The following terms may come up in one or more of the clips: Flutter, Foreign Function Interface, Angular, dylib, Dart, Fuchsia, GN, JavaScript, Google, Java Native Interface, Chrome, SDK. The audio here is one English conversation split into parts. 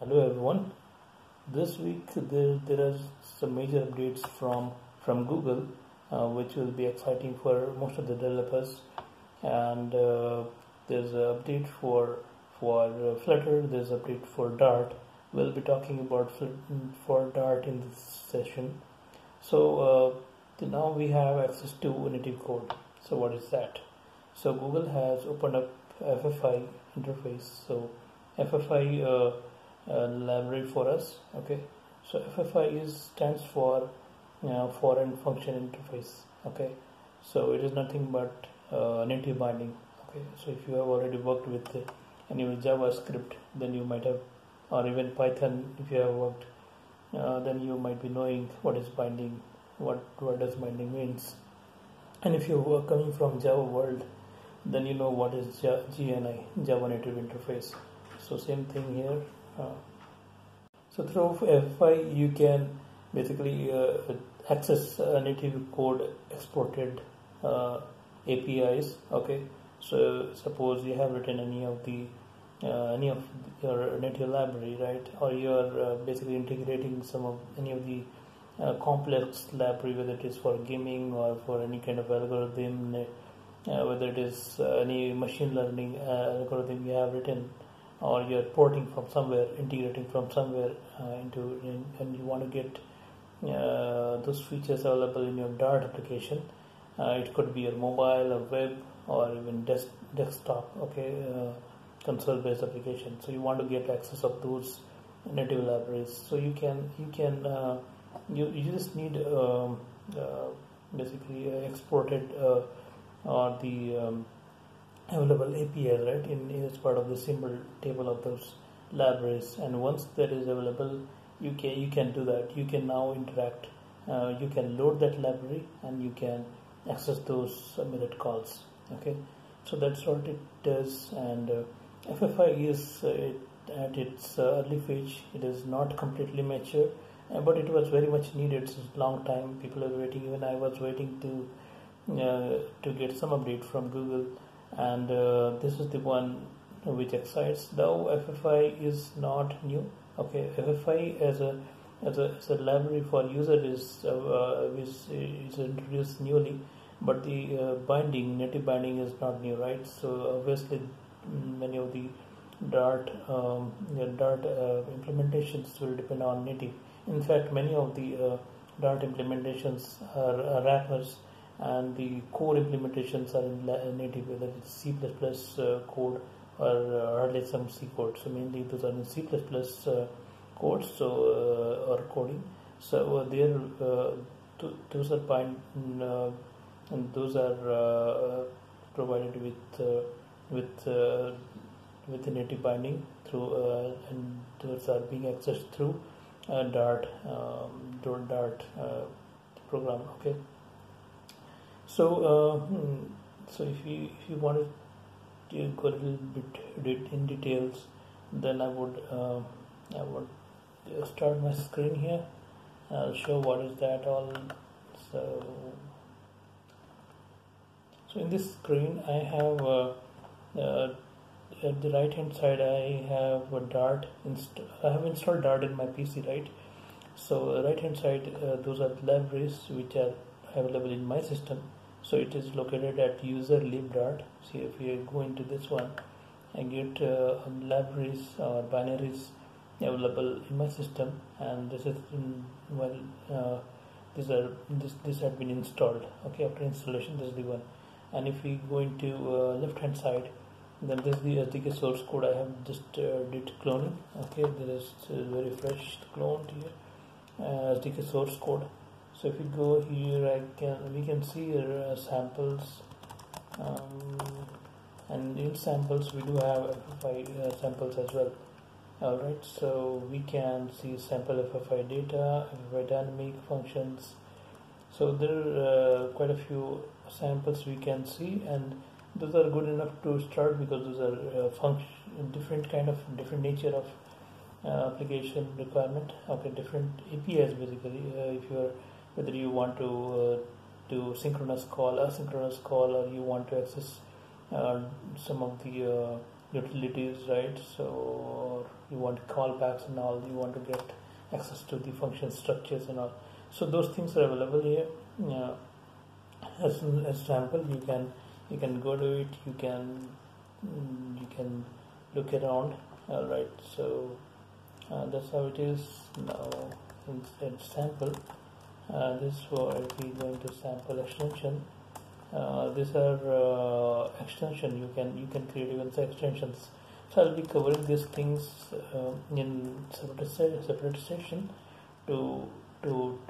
Hello everyone. This week there are some major updates from Google, which will be exciting for most of the developers. And there's an update for Flutter. There's an update for Dart. We'll be talking about Dart in this session. So now we have access to native code. So what is that? So Google has opened up FFI interface. So FFI library for us. Okay, so FFI stands for Foreign Function Interface. Okay, so it is nothing but native binding. Okay, so if you have already worked with any JavaScript, then you might have, or even Python if you have worked, then you might be knowing what is binding, what does binding means. And if you are coming from Java world, then you know what is GNI, Java Native Interface. So same thing here. So through FFI you can basically access native code exported APIs. Okay, so suppose you have written any of your native library, right? Or you are basically integrating any of the complex library, whether it is for gaming or for any kind of algorithm, whether it is any machine learning algorithm you have written, or you are porting from somewhere, integrating from somewhere and you want to get those features available in your Dart application. It could be your mobile or web or even desktop, okay, console-based application. So you want to get access of those native libraries. So you just need basically exported or the available API, right, in part of the symbol table of those libraries. And once that is available, you can do that. You can now interact, you can load that library and you can access those method calls. Okay, so that's what it does. And FFI is at its early phase. It is not completely mature, but it was very much needed. It's a long time people are waiting. Even I was waiting to get some update from Google. And this is the one which excites. Though FFI is not new. Okay, FFI as a library for user is introduced newly, but the native binding is not new, right? So obviously many of the Dart implementations will depend on native. In fact, many of the Dart implementations are wrappers, and the core implementations are in native, whether it's C++ code or hardly some C code. So mainly those are in C++ codes, so or coding. So those are and those are provided with the native binding through, and those are being accessed through Dart program. Okay. So if you want to go a little bit in details, then I would start my screen here. I'll show what is that all. So in this screen I have at the right hand side I have a Dart. I have installed Dart in my PC, right? So right hand side those are libraries which are available in my system. So it is located at user lib.dart. See, if you go into this one and get libraries or binaries available in my system, and this is this had been installed. Okay, after installation this is the one. And if we go into left hand side, then this is the SDK source code. I have just did cloning. Okay, this is very fresh cloned here, SDK source code. So if you go here, we can see samples, and in samples we do have FFI samples as well. Alright, so we can see sample FFI data, FFI dynamic functions. So there are quite a few samples we can see, and those are good enough to start because those are different nature of application requirement. Okay, different APIs basically. If you are whether you want to do synchronous call, asynchronous call, or you want to access some of the utilities, right? So you want callbacks and all, you want to get access to the function structures and all. So those things are available here. As an example, you can go to it. You can look around. All right. So that's how it is now. In sample, this will be going to sample extension. These are extension. You can create even extensions. So I'll be covering these things in separate session to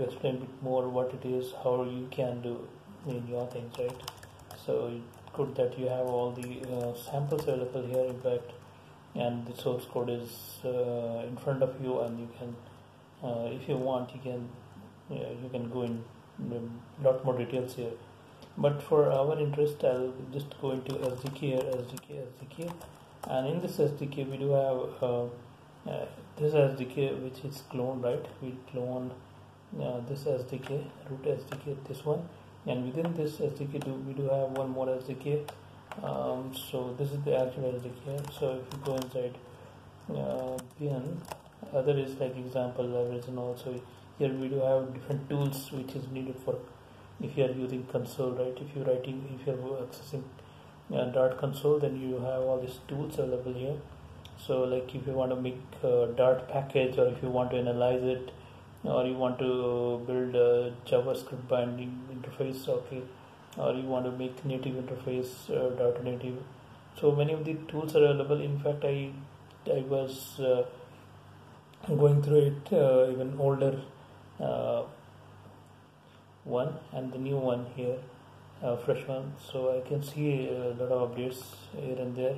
explain a bit more what it is, how you can do in your things, right? So it's good that you have all the samples available here, in fact, and the source code is in front of you, and you can, if you want, you can go in a lot more details here. But for our interest, I'll just go into SDK here, SDK, and in this SDK we do have this SDK which is clone, right? We clone this SDK, root SDK, this one, and within this SDK we do have one more SDK. So this is the actual SDK. So if you go inside bin, other is like example libraries and also here we do have different tools which is needed for. If you are using console, right? If you are accessing Dart console, then you have all these tools available here. So, like if you want to make a Dart package, or if you want to analyze it, or you want to build a JavaScript binding interface, okay, or you want to make native interface, Dart native. So many of the tools are available. In fact, I was going through it, even older. One and the new one here, fresh one. So I can see a lot of updates here and there.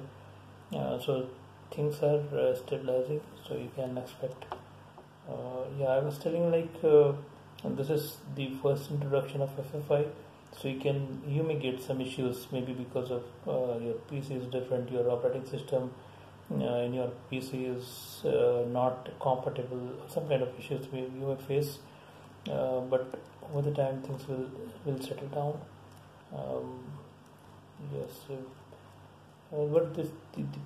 So things are stabilizing. So you can expect. Yeah, I was telling like this is the first introduction of FFI. So you may get some issues maybe because of your PC is different, your operating system in your PC is not compatible. Some kind of issues you may face, but over the time things will settle down. Yes, but the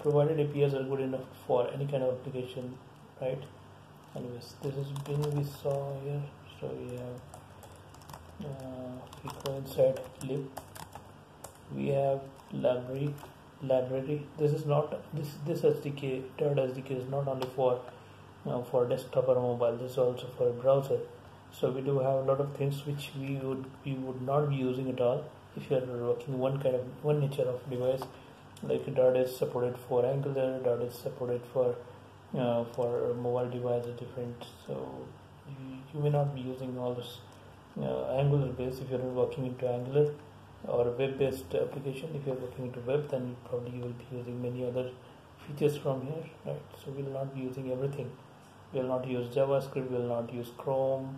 provided APIs are good enough for any kind of application, right? Anyways, this is bin we saw here. So we have if we go inside lib, we have library. This is not this SDK, Dart SDK is not only for desktop or mobile. This is also for browser. So we do have a lot of things which we would not be using at all if you are working one nature of device. Like Dart is supported for Angular, Dart is supported for mobile devices different. So you may not be using all this Angular base if you are working into Angular, or web-based application. If you are working into web, then probably you will be using many other features from here, right? So we will not be using everything. We will not use JavaScript. We will not use Chrome.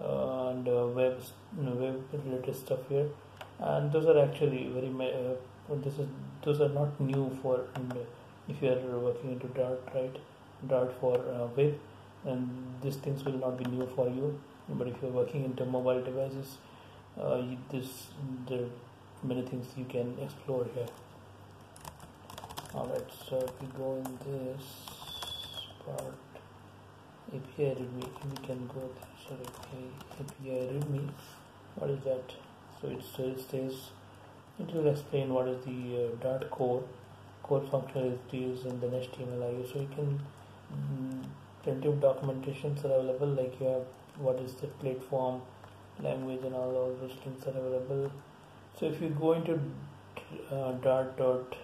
And web related stuff here, and those are actually those are not new for if you are working into Dart, right? Dart for web, and these things will not be new for you. But if you are working into mobile devices, there are many things you can explore here. All right, so if we go in this part, API readme, we can go there. Sorry, API readme, what is that? So it says it will explain what is the Dart core functionalities in the next HTML. So you can plenty of documentations are available, like you have what is the platform, language, and all those things are available. So if you go into dart.dev,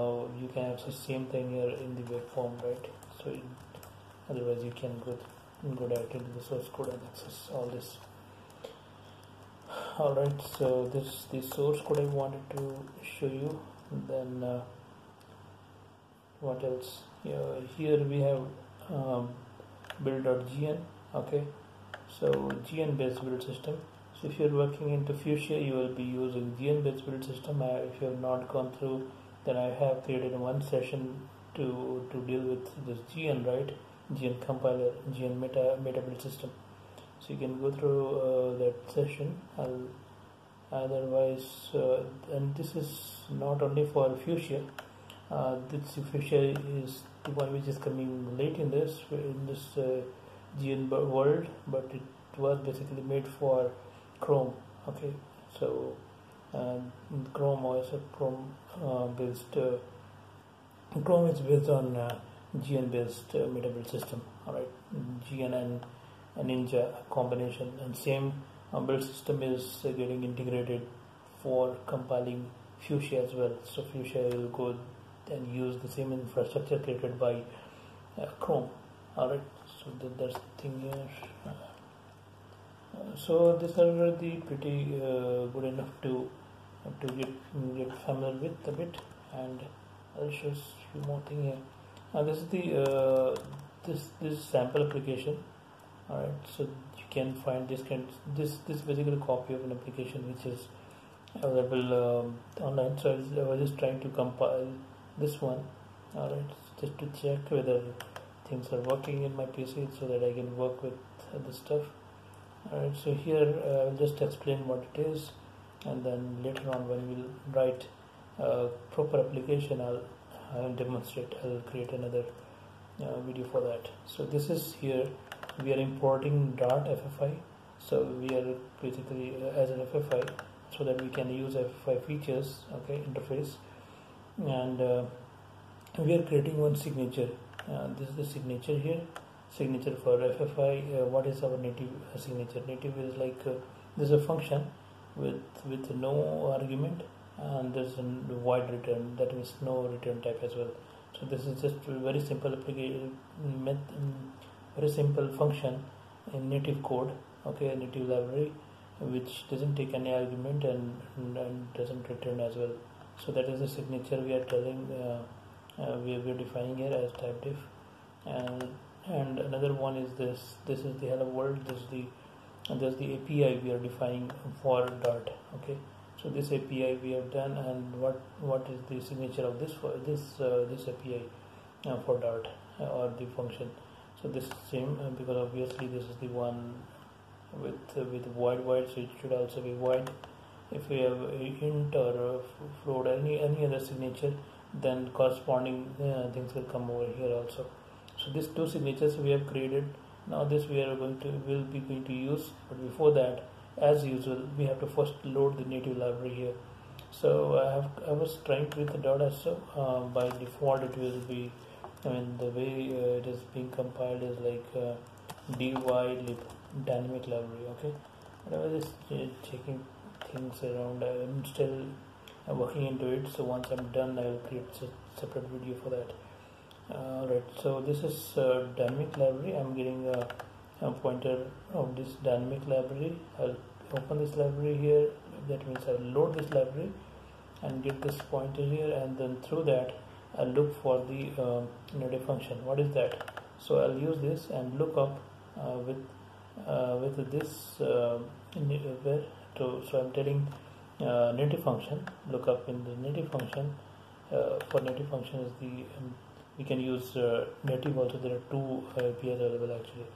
you can access same thing here in the web form, right? So otherwise you can go directly to the source code and access all this. Alright, so this is the source code I wanted to show you. And then what else? Yeah, here we have build.gn. Okay, so GN based build system. So if you are working into Fuchsia, you will be using GN based build system. If you have not gone through, then I have created one session to deal with this GN, right? GN compiler, GN meta build system. So you can go through that session. I'll Otherwise, and this is not only for Fuchsia. This Fuchsia is the one which is coming late in this GN world, but it was basically made for Chrome. Okay, so Chrome OS, Chrome is based on GN based meta-build system. All right, GN and Ninja combination, and same build system is getting integrated for compiling Fuchsia as well. So Fuchsia will go and use the same infrastructure created by Chrome. Alright, so that's the thing here. So these are already pretty good enough to get familiar with a bit, and I'll show you few more thing here. Now this is the this sample application. Alright, so you can find this basically copy of an application which is available online. So I was just trying to compile this one, alright, just to check whether things are working in my PC so that I can work with this stuff. Alright, so here I'll just explain what it is, and then later on when we'll write a proper application, I'll demonstrate. I'll create another video for that. So this is here. We are importing Dart FFI, so we are basically as an FFI, so that we can use FFI features, okay, interface, and we are creating one signature. This is the signature here, signature for FFI. What is our native signature? Native is like this is a function with no argument, and there's a void return, that means no return type as well. So this is just a very simple application very simple function in native code, okay, native library, which doesn't take any argument and doesn't return as well. So that is the signature we are telling, we are defining here as type diff, and another one is this is the hello world. This is the API we are defining for Dart. Okay, so this API we have done, and what is the signature of this for this API for Dart or the function. So this is same, because obviously this is the one with void, so it should also be void. If we have int or float, any other signature, then corresponding things will come over here also. So these two signatures we have created. Now this we are will be going to use, but before that, as usual, we have to first load the native library here. So I was trying with the Dart, so by default it will be. I mean, the way it is being compiled is like dylib, dynamic library, okay. But I was just checking things around. I'm still working into it, so once I'm done, I will create a separate video for that. Alright, so this is dynamic library. I'm getting a pointer of this dynamic library. I'll open this library here, that means I'll load this library and get this pointer here, and then through that I'll look for the native function. What is that? So I'll use this and look up with this where. So I'm telling native function, look up in the native function. For native function is the we can use native also. There are two APIs available actually.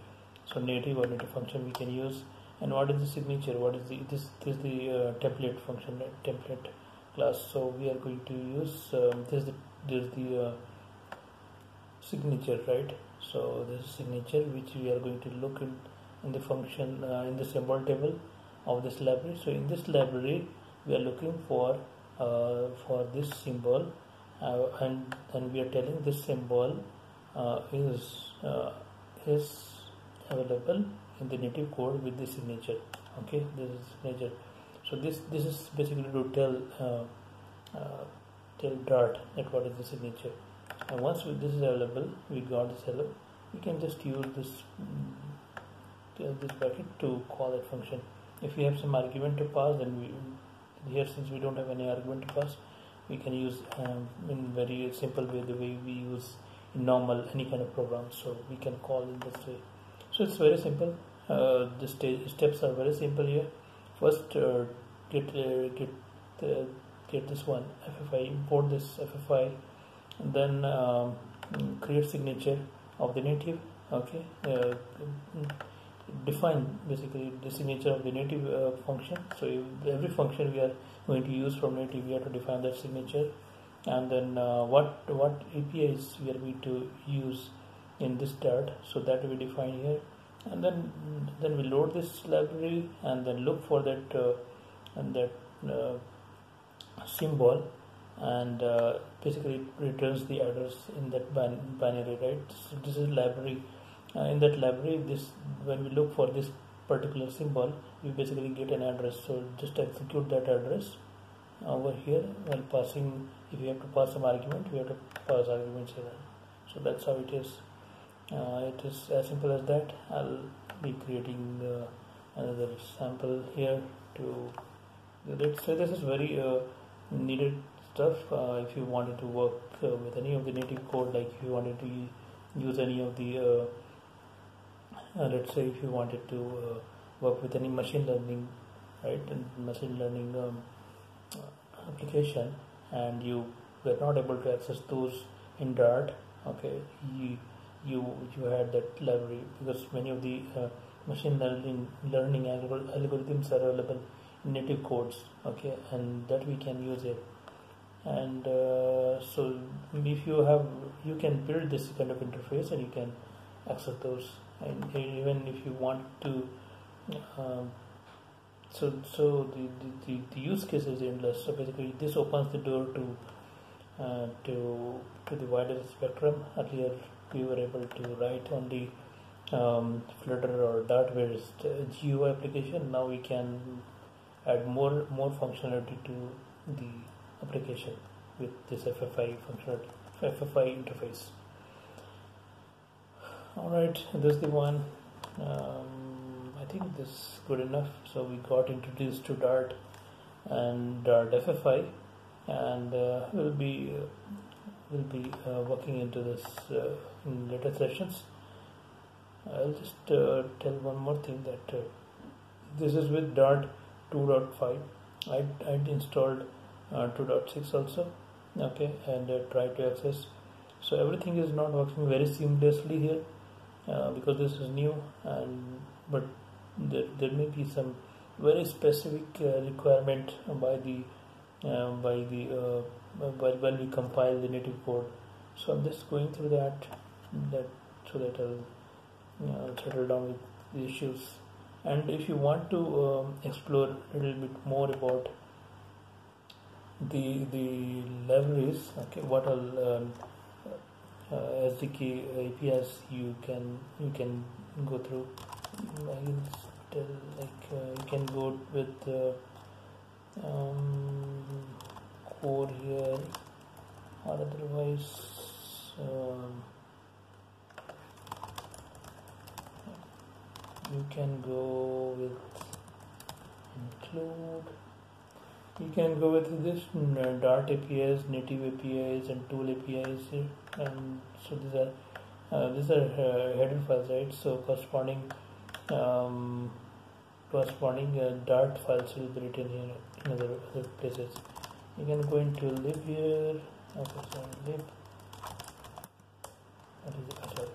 So native or native function we can use. And what is the signature? What is the this is the template function, template class. So we are going to use this is the signature, right? So this is signature which we are going to look in the function in the symbol table of this library. So in this library we are looking for this symbol, and we are telling this symbol is available in the native code with the signature. Okay, this is signature. So this is basically to tell Dart that what is the signature, and once this is available, we got this hello. We can just use this bucket to call that function. If we have some argument to pass, then we here, since we don't have any argument to pass, we can use in very simple way, the way we use in normal any kind of program. So we can call in this way. So it's very simple. The steps are very simple here. First, get this one FFI, import this FFI, and then create signature of the native, okay, define basically the signature of the native function. So every function we are going to use from native, we have to define that signature, and then what APIs we are going to use in this Dart, so that we define here, and then we load this library and then look for that symbol, and basically it returns the address in that binary, right? So this is library. In that library, when we look for this particular symbol, we basically get an address. So just execute that address over here while passing. If you have to pass some argument, we have to pass arguments here. So that's how it is. It is as simple as that. I'll be creating another sample here to. Let's say this is very needed stuff. If you wanted to work with any of the native code, like if you wanted to use any of the let's say if you wanted to work with any machine learning, right, and machine learning application, and you were not able to access those in Dart, okay, you had that library, because many of the machine learning algorithms are available in native codes, okay, and that we can use it. And so if you can build this kind of interface and you can access those, and even if you want to so the use case is endless. So basically this opens the door to the wider spectrum. Earlier we were able to write only Flutter or Dart based GUI application. Now we can add more functionality to the application with this FFI functionality, FFI interface. Alright, this is the one. I think this is good enough. So we got introduced to Dart and Dart FFI, and we'll be working into this in later sessions. I'll just tell one more thing, that this is with Dart 2.5. I'd installed 2.6 also, okay, and try to access. So everything is not working very seamlessly here because this is new, and but there may be some very specific requirement when we compile the native code. So I'm just going through that so that I'll settle down with the issues. And if you want to explore a little bit more about the libraries, okay, what all SDK APIs you can go through, you can go with core here, or otherwise you can go with include. You can go with this Dart APIs, native APIs, and tool APIs here. And so these are header files, right? So corresponding Dart files will be written here in other places. You can go into lib here. Okay, so lib. What is it? Sorry.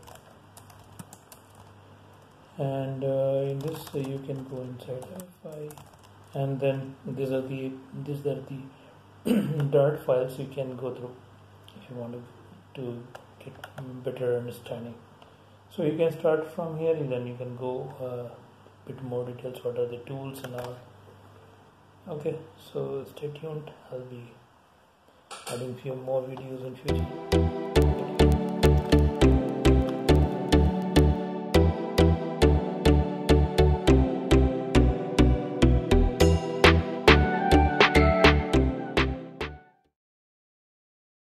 And in this you can go inside file. And then these are the Dart files you can go through if you want to get better understanding. So you can start from here, and then you can go a bit more details, what are the tools and all. Okay, so stay tuned. I'll be adding few more videos in future.